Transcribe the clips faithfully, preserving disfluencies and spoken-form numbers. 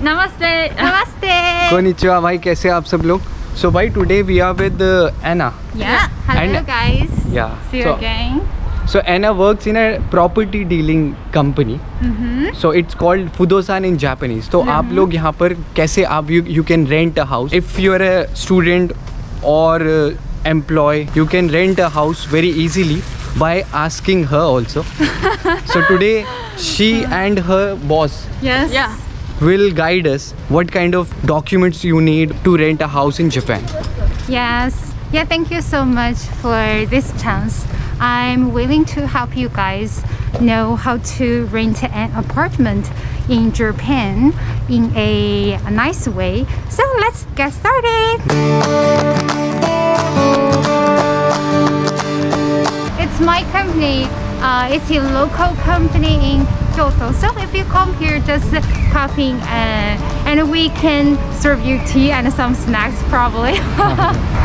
Namaste. Namaste. Namaste. Konnichiwa, bhai. Kaise aap sab log? So, bhai, today we are with uh, Anna. Yeah. Hello, and, guys. Yeah. See you so, again. So, Anna works in a property dealing company. Mm-hmm. So, it's called Fudosan in Japanese. So, mm-hmm. aap log yahan par kaise aap you you can rent a house if you are a student or uh, employee. You can rent a house very easily by asking her also. So today she and her boss. Yes. Yeah. Will guide us what kind of documents you need to rent a house in Japan. Yes. Yeah, thank you so much for this chance. I'm willing to help you guys know how to rent an apartment in Japan in a, a nice way. So let's get started. It's my company. Uh, it's a local company in Kyoto. So if you come here, just pop in and, and we can serve you tea and some snacks probably.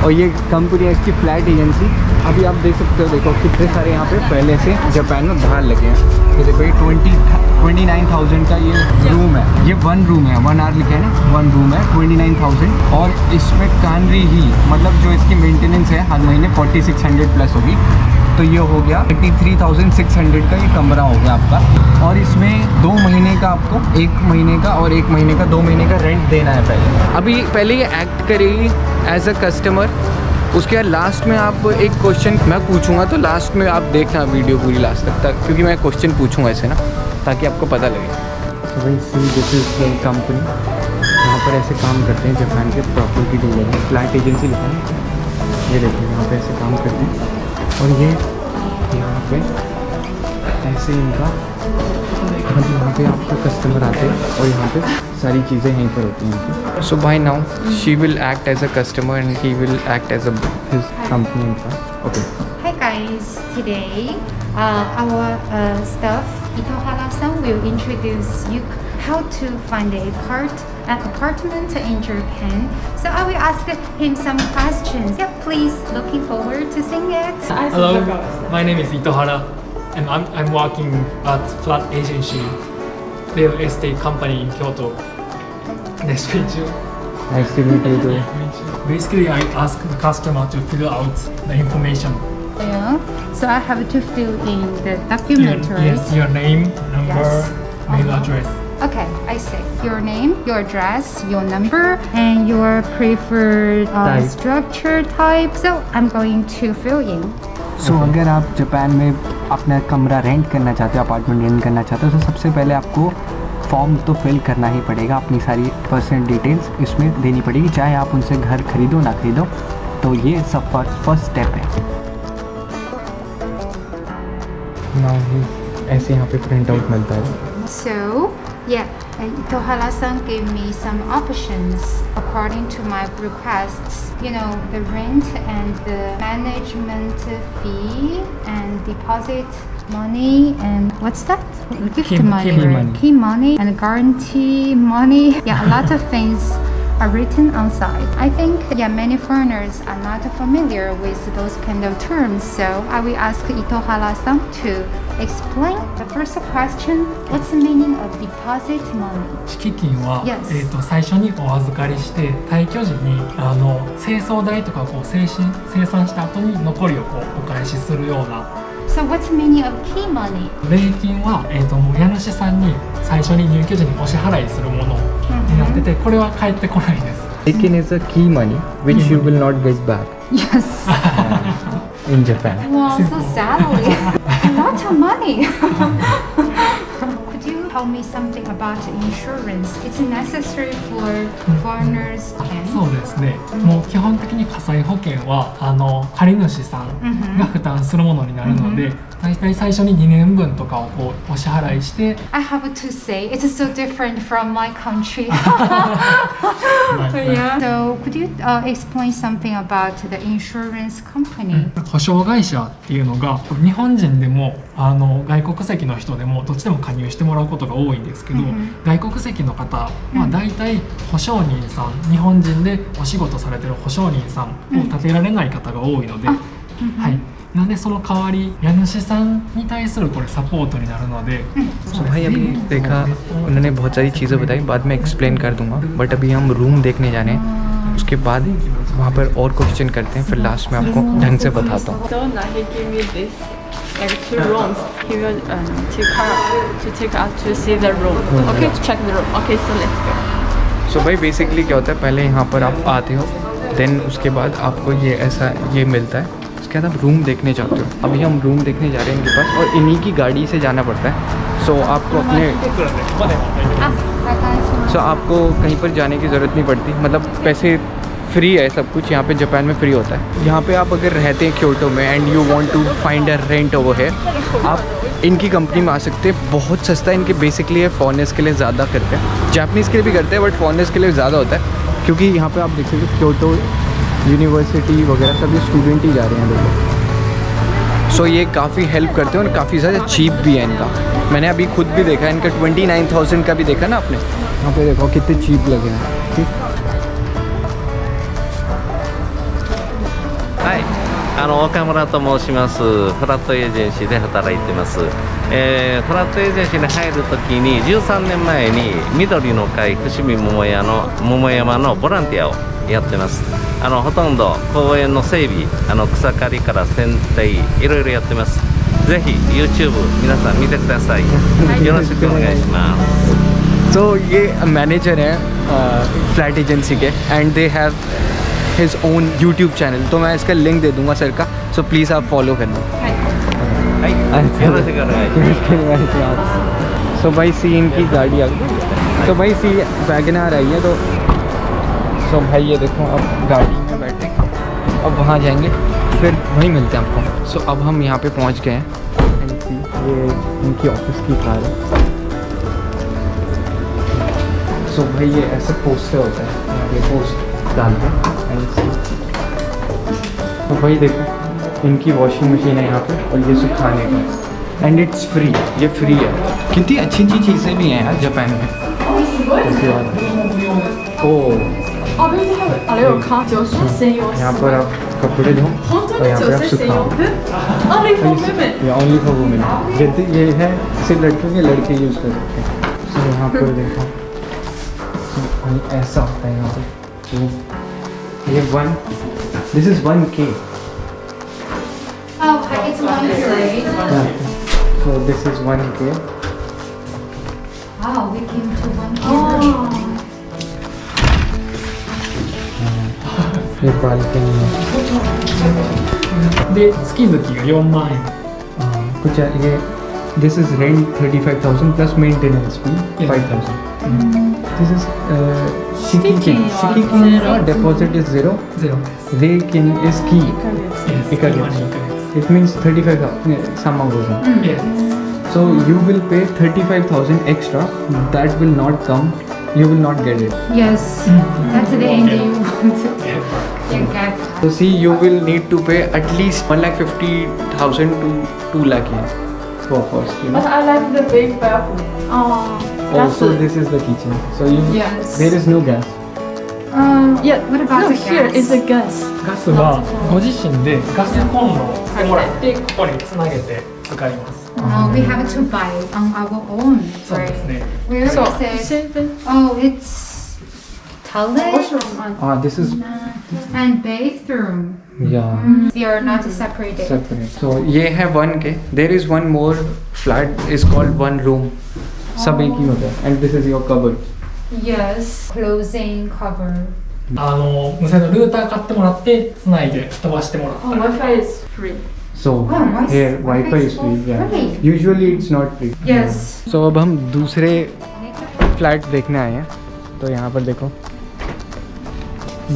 और ये company इसकी flat agency अभी आप देख सकते हो देखो कितने सारे यहाँ पे पहले से जापान में बाहर लगे हैं ये देखो twenty, twenty-nine thousand का ये रूम है ये वन रूम है वन आर लिखा है ना वन रूम है twenty-nine thousand और इसमें कानरी ही मतलब जो इसकी मेंटेनेंस है हर महीने forty-six hundred प्लस होगी तो ये हो गया eighty-three thousand six hundred का ये कमरा हो गया आपका और इसमें दो महीने का आपको एक महीने का और एक महीने का दो महीने का रेंट देना है पहले अभी पहले ये एक्ट करेगी एज अ कस्टमर उसके बाद लास्ट में आप एक क्वेश्चन मैं पूछूंगा तो लास्ट में आप देखना वीडियो पूरी लास्ट तक तक क्योंकि मैं क्वेश्चन पूछूंगा ऐसे ना ताकि आपको पता लगे दिस इज द कंपनी यहाँ पर ऐसे काम करते हैं जापान के प्रॉपर्टी डीलर है फ्लैट एजेंसी लिखा है ये देखिए यहाँ पर ऐसे काम करते हैं और ये यहाँ पे ऐसे इनका मतलब यहाँ पे आपका कस्टमर आते हैं और यहाँ पे सारी चीज़ें यहीं पर होती हैं so bye now she will act as a customer and he will act as a his company okay hi guys today our staff Itohara-san will introduce you how to find a part an apartment in Japan. So I will ask him some questions. Yeah, please, looking forward to seeing it. Hello, my name is Itohara, and I'm, I'm working at Flat Agency, real estate company in Kyoto. Nice to meet you. Nice to meet you too. Basically, I ask the customer to fill out the information. Yeah, so I have to fill in the document, your, right? Yes, your name, number, yes. Mail uh-huh. address. Okay, I see. Your name, your address, your number, and your preferred uh, type. structure type. So I'm going to fill in. So okay. अगर आप Japan में अपना कमरा rent करना चाहते हो, apartment rent करना चाहते हो, तो सबसे पहले आपको फॉर्म तो फिल करना ही पड़ेगा. अपनी सारी पर्सनल डिटेल्स इसमें देनी पड़ेगी. चाहे आप उनसे घर खरीदो ना खरीदो, तो ये सब फर्स्ट स्टेप है. ऐसे यहाँ पे प्रिंट आउट मिलता है. So, yeah, Itohara-san gave me some options according to my requests. You know, the rent and the management fee and deposit money and what's that? Gift key, money, key right? money, key money and guarantee money. Yeah, a lot of things are written on site. I think yeah, many foreigners are not familiar with those kind of terms. So I will ask Itohara-san to. Explain the first question. What's the meaning of deposit money? 敷金は、yes. えっと最初にお預かりして退去時にあの清掃代とかこう清算清算した後に残りをこうお返しするような。So what's the meaning of key money? 礼金はえっと家主さんに最初に入居時にお支払いするものになってて、mm-hmm. これは返ってこないです。礼金 is a key money which、mm-hmm. you will not get back. Yes. uh, in Japan. Wow, so sadly. Lots of money. Could you tell me something about insurance? It's necessary for foreigners. そうですね。もう基本的に火災保険はあの借主さんが負担するものになるので、大体最初にtwo年分とかをこうお支払いして。I have to say, it's so different from my country. Yeah. So could you explain something about the insurance company? 保証会社っていうのが日本人でもあの外国籍の人でもどっちでも加入してもらうことが多いんですけど、外国籍の方は大体保証人さん日本人でお仕事されてる保証人さんを立てられない方が多いので、はい。なのでその代わり家主さんに対するこれサポートになるので、भाई अभी देखा उन्होंने बहुत सारी चीज़ें बताई, बाद में explain कर दूंगा, बट अभी हम रूम देखने जाने हैं, उसके बाद वहाँ पर और क्वेश्चन करते हैं, फिर लास्ट में आपको ढंग से बताता हूँ। सो भाई बेसिकली क्या होता है, पहले यहाँ पर आप आते हो, देन उसके बाद आपको ये ऐसा ये मिलता है, उसके बाद आप रूम देखने जाते हो। अभी हम रूम देखने जा रहे हैं इनके पास, और इन्हीं की गाड़ी से जाना पड़ता है। सो आपको अपने सो आपको कहीं पर जाने की ज़रूरत नहीं पड़ती, मतलब पैसे फ्री है सब कुछ, यहाँ पे जापान में फ्री होता है। यहाँ पे आप अगर रहते हैं क्योटो में and you want to find a rent over here, आप इनकी कंपनी में आ सकते हैं, बहुत सस्ता है। इनके बेसिकली ये फॉरेनर्स के लिए ज़्यादा करते हैं, जापानीज़ के लिए भी करते हैं बट फॉरेनर्स के लिए ज़्यादा होता है, क्योंकि यहाँ पे आप देख सकते हो क्योटो यूनिवर्सिटी वगैरह सभी स्टूडेंट ही जा रहे हैं लोग। सो so, ये काफ़ी हेल्प करते हैं और काफ़ी ज़्यादा चीप भी है इनका, मैंने अभी खुद भी देखा है, इनका ट्वेंटी नाइन थाउजेंड का भी देखा ना आपने, यहाँ पे देखो कितने चीप लगे हैं। ठीक, Okamuraと申します。フラットエージェンシーで働いてます。えー、フラットエージェンシーに入るときにじゅうさんねんまえに緑の会伏見桃屋の桃山のボランティアをやってます。あのほとんど公園の整備、あの草刈りから剪定、いろいろやってます。ぜひ YouTube 皆さん見てください。よろしくお願いします。So ये मैनेजर है फ्लैट एजेंसी के and they have his own YouTube channel, तो मैं इसका लिंक दे दूंगा सर का, सो so, प्लीज़ आप फॉलो करना। सो भाई सी इनकी गाड़ी आ गई, तो भाई सी वैगनार आई है, तो सो भाई ये देखो अब गाड़ी में बैठे, अब वहाँ जाएंगे फिर वहीं मिलते हैं आपको। सो so, अब हम यहाँ पे पहुँच गए हैं, ये इनकी ऑफिस की कार है। सो so, भाई ये ऐसे पोस्टर होता है, ये पोस्ट डालते हैं। तो भाई देखो इनकी वॉशिंग मशीन है यहाँ पे, और ये सुखाने का, एंड इट्स फ्री, ये फ्री है। कितनी अच्छी अच्छी चीज़ें भी हैं यार जापान में। यहाँ पर आप कपड़े धो और यहाँ पर आप सुखाओ, ओनली फॉर वुमेन। ये है सिर्फ लड़कियों के, लड़के यूज़ कर सकते हैं। सो यहाँ पर देखो ऐसा होता है यहाँ पर, ये वन दिस इज वन के, सो दिस इज वन के, ये बालकनी है, कुछ ये this is rent thirty five thousand plus maintenance भी five thousand This is uh, Shikikin. Shikikin's uh, deposit is zero. Zero. Reikin is key. Yes. Yes. It means thirty-five thousand. Some amount. Yes. So you will pay thirty-five thousand extra. Mm. That will not come. You will not get it. Yes. Mm. That's the end you want to get. So see, you will need to pay at least one lakh fifty thousand to two lakh yen for first. You know? But I like the big bathroom. Oh. Also, that's this is the kitchen. So you, yes. There is no gas. Um, yeah. What about no, the here gas? Here is the gas. Gas isご自身でガスコンロをもらってここに繋げて使います。No, we have to buy on our own. そうですね。Where so, is it? Oh, it's toilet. Ah, this is and bathroom. Yeah. Mm. They are not separated. Separate. So ये है one के. There is one more flat. It's called one room. सब एक ही होता है, and this is your cupboard. Yes, closing cupboard. あの無線のルーター買ってもらって繋いで飛ばしてもらった。Wi-Fi is free. So here Wi-Fi is free. Yeah. Usually it's not free. Yes. So अब हम दूसरे flat देखने आए हैं, तो यहाँ पर देखो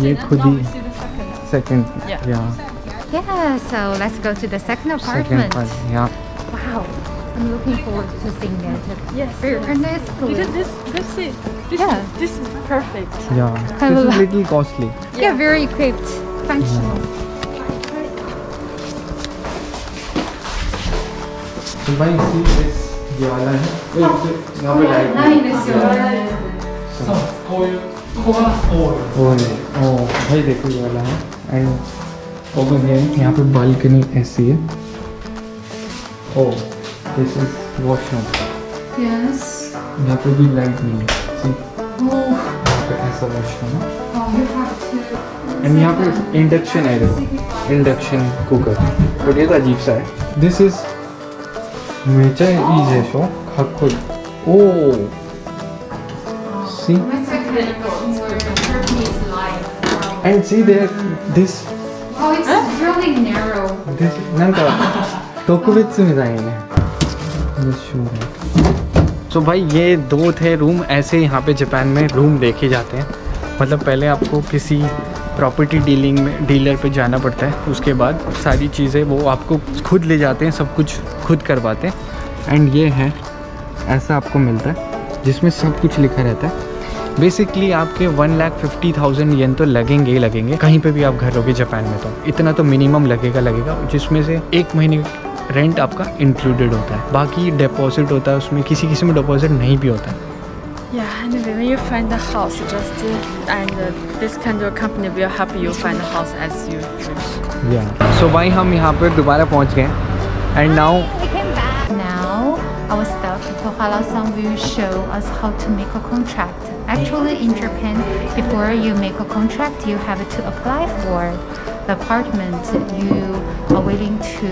ये खुद ही second. Yeah. Yeah. So let's go to the second apartment. Yeah. Wow. I'm looking forward to seeing that. Yes. Yes. Because this, this is, this, yeah. is, this is perfect. Yeah. Kind this is little costly. Yeah. Yeah, very equipped, functional. So, why see this? Diwala. It's not like. Nine is Diwala. So, coil, coil, coil. Oh, hey, देखो Diwala है and over here. यहाँ पे balcony ऐसी है. Oh, this is washroom. Yes. यहाँ पे भी light नहीं है. See? Oh. यहाँ पे ऐसा washroom है. Oh, you have to. And यहाँ पे induction है देखो. Induction cooker. But ये तो अजीब सा है. This is मेचा इज़े शो खाकुल. Oh. See? And see there, this. Oh, it's huh? really narrow. This is nanka tokubetsu mitai ne. This show. So भाई ये दो थे रूम. ऐसे यहाँ पे जापान में रूम देखे जाते हैं. मतलब पहले आपको किसी प्रॉपर्टी डीलिंग में डीलर पे जाना पड़ता है. उसके बाद सारी चीज़ें वो आपको खुद ले जाते हैं, सब कुछ खुद करवाते हैं. एंड ये है ऐसा आपको मिलता है जिसमें सब कुछ लिखा रहता है. बेसिकली आपके one lakh fifty thousand yen तो लगेंगे ही लगेंगे कहीं पे भी आप घर लोगे जापान में. तो इतना तो मिनिमम लगेगा लगेगा जिसमें से एक महीने रेंट आपका इंक्लूडेड होता है. बाकी डिपॉजिट होता है उसमें, किसी किसी में डिपॉजिट नहीं भी होता है. Yeah, and when you find a house, just and this kind of company will help you find a house as you wish. Yeah. So भाई हम यहाँ पे दोबारा पहुँच गए. And now. We came back. Now our staff Itohara-san will show us how to make a contract. Actually, in Japan, before you make a contract, you have to apply for the apartment you are willing to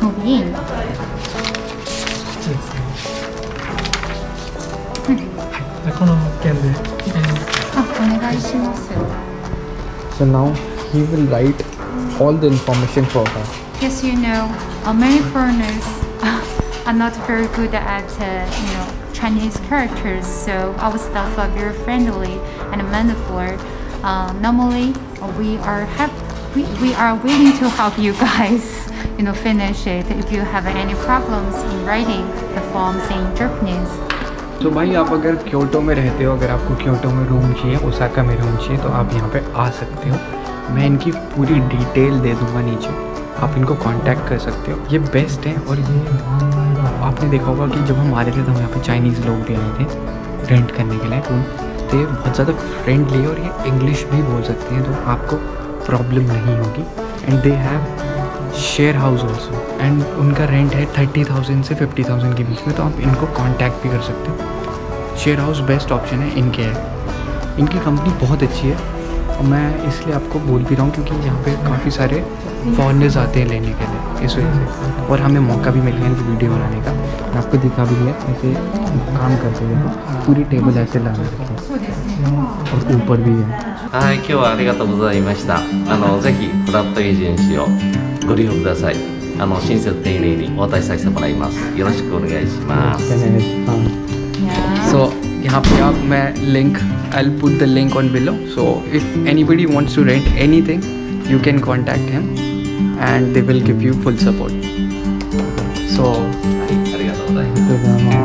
move in. So now he will write all the information for her. Yes, you know, many foreigners are not very good at uh, you know Chinese characters, so our staff are very friendly and manipulative. Uh, normally, we are have we, we are willing to help you guys, you know, finish it if you have any problems in writing the forms in Japanese. तो भाई आप अगर Kyoto में रहते हो, अगर आपको Kyoto में रूम चाहिए, ओसाका में रूम चाहिए, तो आप यहाँ पे आ सकते हो. मैं इनकी पूरी डिटेल दे दूँगा नीचे, आप इनको कांटेक्ट कर सकते हो. ये बेस्ट है. और ये आपने देखा होगा कि जब हम आ रहे थे तो हम यहाँ पे चाइनीज़ लोग भी आए थे रेंट करने के लिए रूम. तो ये बहुत ज़्यादा फ्रेंडली है और ये इंग्लिश भी बोल सकते हैं, तो आपको प्रॉब्लम नहीं होगी. And they have share house also. And उनका रेंट है थर्टी थाउजेंड से फिफ्टी थाउजेंड के बीच में, तो आप इनको कांटेक्ट भी कर सकते हो. शेयर हाउस बेस्ट ऑप्शन है इनके है इनकी कंपनी बहुत अच्छी है. और मैं इसलिए आपको बोल भी रहा हूँ क्योंकि यहाँ पे काफ़ी सारे फॉरेनर्स आते हैं लेने के लिए, इस वजह से. और हमें मौका भी मिल गया वीडियो बनाने का. मैं आपको दिखा भी दिया ऐसे काम करते हुए. पूरी टेबल ऐसे लगा रखी और ऊपर भी है. हाँ, क्यों आ रही तो ご利用ください。あの親切丁寧にお対応させてもらいます。よろしくお願いします。So यहाँ पे आप मैं link I'll put the link on below. So if anybody wants to rent anything, you can contact him, and they will give you full support. So ありがとうございます。